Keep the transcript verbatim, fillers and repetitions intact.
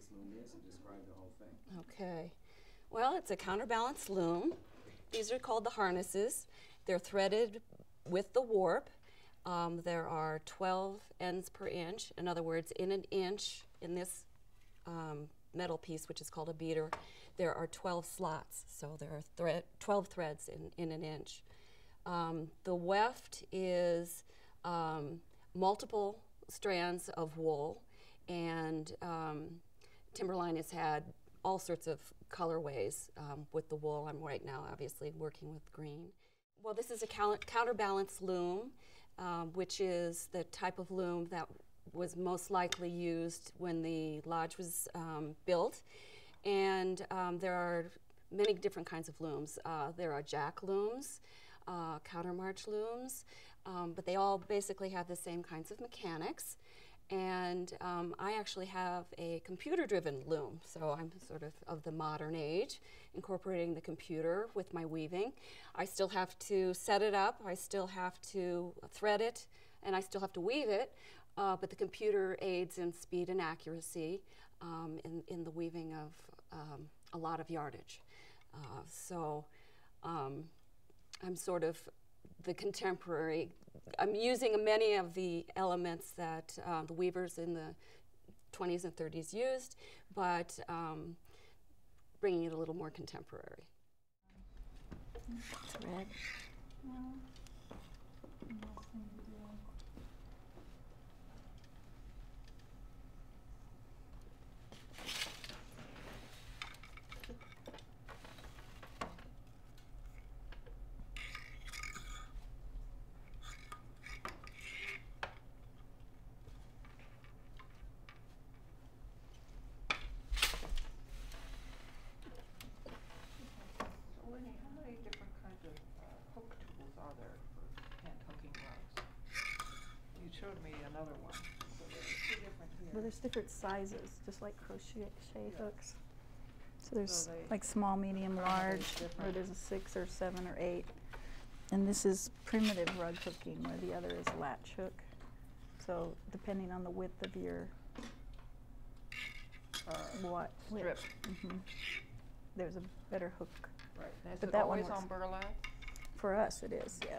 this loom is and describe the whole thing. Okay. Well, it's a counterbalance loom. These are called the harnesses. They're threaded with the warp. Um, there are twelve ends per inch. In other words, in an inch in this um, metal piece, which is called a beater, there are twelve slots. So there are thre twelve threads in, in an inch. Um, the weft is um, multiple strands of wool, and um, Timberline has had all sorts of colorways um, with the wool. I'm right now obviously working with green. Well, this is a counterbalance loom, um, which is the type of loom that was most likely used when the lodge was um, built. And um, there are many different kinds of looms. Uh, there are jack looms, uh, countermarch looms, um, but they all basically have the same kinds of mechanics. And um, I actually have a computer-driven loom, so I'm sort of of the modern age, incorporating the computer with my weaving. I still have to set it up, I still have to thread it, and I still have to weave it, uh, but the computer aids in speed and accuracy um, in, in the weaving of um, a lot of yardage. Uh, so um, I'm sort of the contemporary, I'm using many of the elements that uh, the weavers in the twenties and thirties used, but um, bringing it a little more contemporary. Thread. Showed me another one. So there's two different here. Well, there's different sizes, just like crochet yes. hooks. So there's so like small, medium, large, or there's a six or seven or eight. And this is primitive rug hooking, where the other is latch hook. So depending on the width of your uh, what strip, mm-hmm. there's a better hook. Right. Is but it that always one works. On burlap? For us, it is. Yeah.